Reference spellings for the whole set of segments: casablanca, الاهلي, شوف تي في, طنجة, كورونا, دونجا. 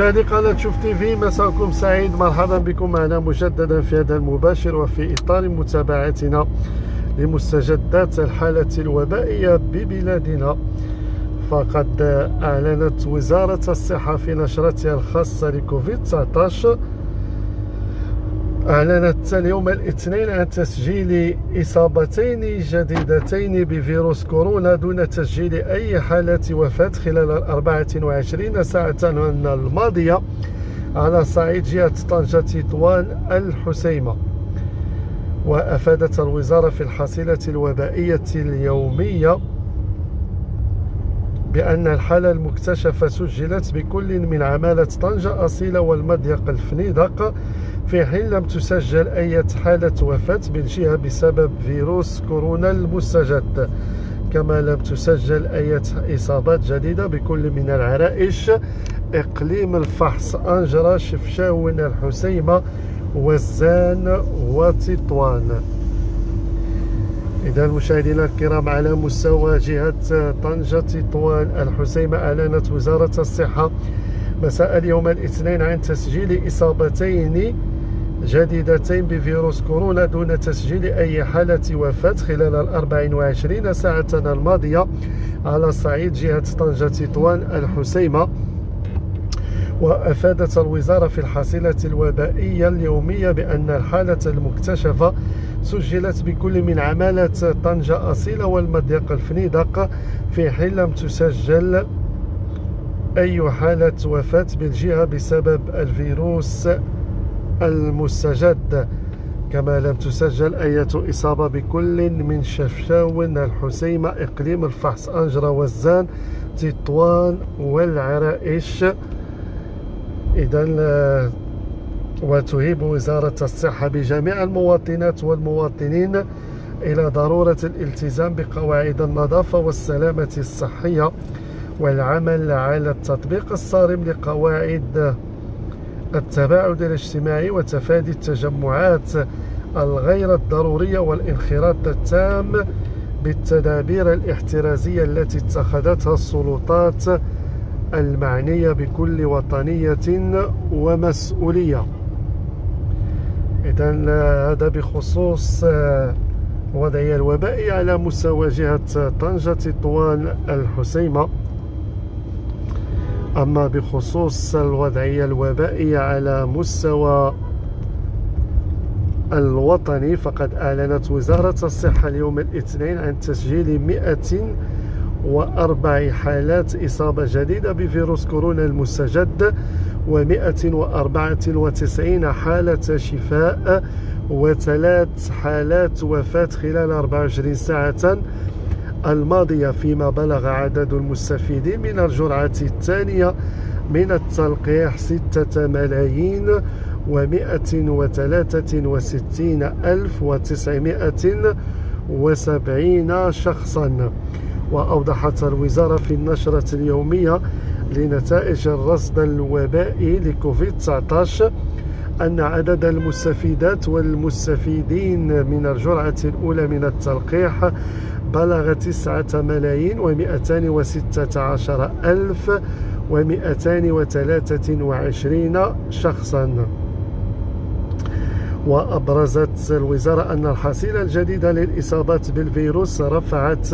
مشاهدي قناة شوف تي في، مساءكم سعيد. مرحبا بكم معنا مجددا في هذا المباشر وفي إطار متابعتنا لمستجدات الحالة الوبائية ببلادنا. فقد أعلنت وزارة الصحة في نشرتها الخاصة لكوفيد 19، أعلنت اليوم الاثنين عن تسجيل إصابتين جديدتين بفيروس كورونا دون تسجيل أي حالة وفاة خلال 24 ساعة الماضية على صعيد جهة طنجة تطوان الحسيمة. وأفادت الوزارة في الحصيلة الوبائية اليومية بأن الحالة المكتشفة سجلت بكل من عمالة طنجة أصيلة والمضيق الفنيدق، في حين لم تسجل أي حالة وفاة بالجهة بسبب فيروس كورونا المستجد، كما لم تسجل أي إصابات جديدة بكل من العرائش، إقليم الفحص، أنجرة، شفشاون، الحسيمة، وزان، وتطوان. إذا مشاهدينا الكرام، على مستوى جهة طنجة تطوان الحسيمة، أعلنت وزارة الصحة مساء اليوم الاثنين عن تسجيل إصابتين جديدتين بفيروس كورونا دون تسجيل أي حالة وفاة خلال 24 ساعة الماضية على صعيد جهة طنجة تطوان الحسيمة. وأفادت الوزارة في الحصيلة الوبائية اليومية بأن الحالة المكتشفة سجلت بكل من عمالة طنجة أصيلة والمضيق الفنيدق، في حين لم تسجل أي حالة وفاة بالجهة بسبب الفيروس المستجد، كما لم تسجل أي إصابة بكل من شفشاون، الحسيمة، إقليم الفحص، أنجرة، وزان، تطوان، والعرائش. إذا وتهيب وزارة الصحة بجميع المواطنات والمواطنين إلى ضرورة الالتزام بقواعد النظافة والسلامة الصحية والعمل على التطبيق الصارم لقواعد التباعد الاجتماعي وتفادي التجمعات الغير الضرورية والانخراط التام بالتدابير الاحترازية التي اتخذتها السلطات المعنية بكل وطنية ومسؤولية. إذن هذا بخصوص الوضعية الوبائية على مستوى جهة طنجة تطوان الحسيمة. أما بخصوص الوضعية الوبائية على مستوى الوطني، فقد أعلنت وزارة الصحة اليوم الاثنين عن تسجيل 104 حالات إصابة جديدة بفيروس كورونا المستجد، و194 حالة شفاء، و3 حالات وفاة خلال 24 ساعة الماضية، فيما بلغ عدد المستفيدين من الجرعة الثانية من التلقيح 6,163,970 شخصا. وأوضحت الوزارة في النشرة اليومية لنتائج الرصد الوبائي لكوفيد 19 أن عدد المستفيدات والمستفيدين من الجرعة الأولى من التلقيح بلغ 9,216,223 شخصا. وأبرزت الوزارة أن الحصيلة الجديدة للإصابات بالفيروس رفعت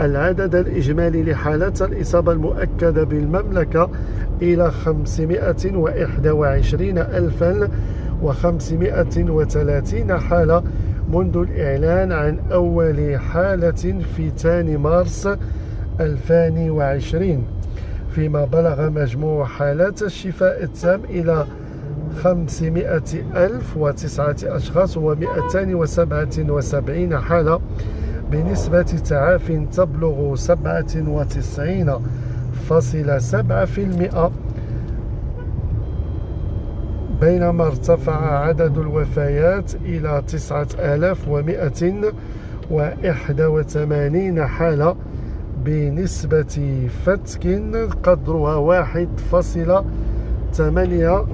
العدد الإجمالي لحالات الإصابة المؤكدة بالمملكة إلى 521,530 حالة منذ الإعلان عن أول حالة في 2 مارس 2020، فيما بلغ مجموع حالات الشفاء التام إلى 500,009 أشخاص و277 حالة، بنسبة تعاف تبلغ 97.7%، بينما ارتفع عدد الوفيات إلى 9,181 حالة بنسبة فتك قدرها 1.8%.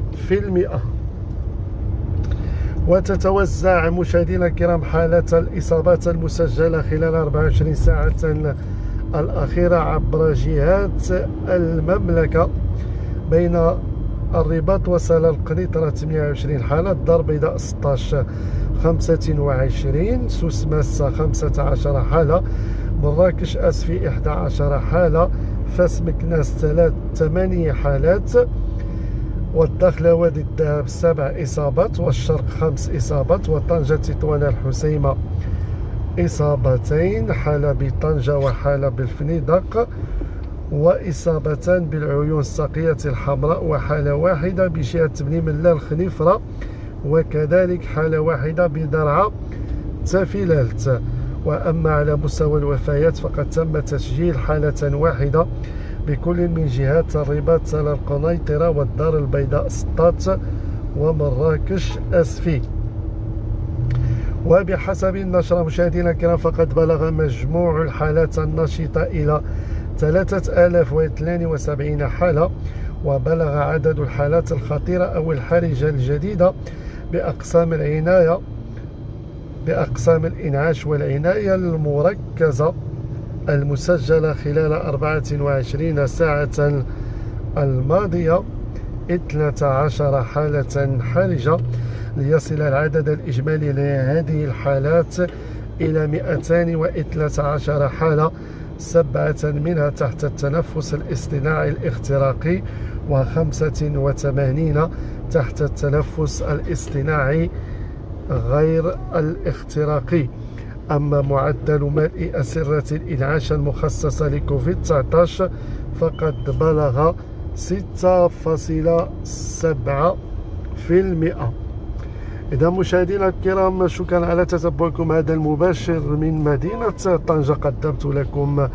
وتتوزع مشاهدينا الكرام حالات الإصابات المسجلة خلال 24 ساعة الأخيرة عبر جهات المملكة بين الرباط وصل القنيطرة 28 حالة، الدار البيضاء 16 25، سوس ماسة 15 حالة، مراكش أسفي 11 حالة، فاس مكناس 8 حالات، والداخلة وادي الدهب 7 إصابات، والشرق 5 إصابات، وطنجة تطوان الحسيمة إصابتين، حالة بطنجة وحالة بالفنيدق، وإصابتان بالعيون الساقية الحمراء، وحالة واحدة بشيعة بني ملال الخنيفرة، وكذلك حالة واحدة بدرعة تافلالت. وأما على مستوى الوفيات فقد تم تسجيل حالة واحدة بكل من جهات الرباط، سلا القنيطرة والدار البيضاء سطات ومراكش أسفي. وبحسب النشرة مشاهدينا الكرام فقد بلغ مجموع الحالات النشطة إلى 3072 حالة، وبلغ عدد الحالات الخطيرة أو الحرجة الجديدة بأقسام العناية بأقسام الإنعاش والعناية المركزة المسجلة خلال 24 ساعة الماضية 12 حالة حرجة، ليصل العدد الإجمالي لهذه الحالات إلى 213 حالة، 7 منها تحت التنفس الاصطناعي الاختراقي، و85 تحت التنفس الاصطناعي غير الاختراقي. أما معدل ملء أسرة الإنعاش المخصصة لكوفيد 19 فقد بلغ 6.7%. إذا مشاهدينا الكرام شكرا على تتبعكم هذا المباشر من مدينة طنجة، قدمت لكم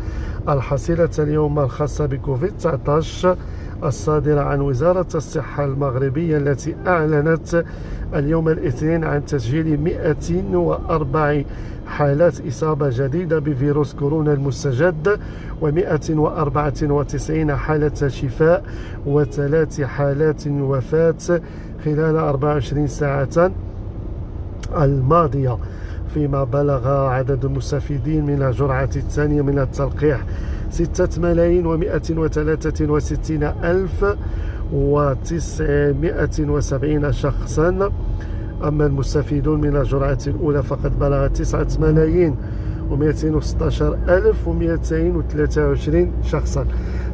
الحصيلة اليوم الخاصة بكوفيد 19 الصادرة عن وزارة الصحة المغربية، التي أعلنت اليوم الاثنين عن تسجيل 104 حالات إصابة جديدة بفيروس كورونا المستجد، و194 حالة شفاء، و3 حالات وفاة خلال 24 ساعة الماضية، فيما بلغ عدد المستفيدين من الجرعة الثانية من التلقيح 6,163,970 شخصا. أما المستفيدون من الجرعة الأولى فقد بلغ 9,216,223 شخصا.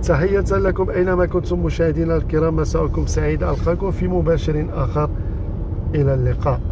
تحية لكم أينما كنتم مشاهدينا الكرام، مساءكم سعيد، ألقاكم في مباشر آخر، إلى اللقاء.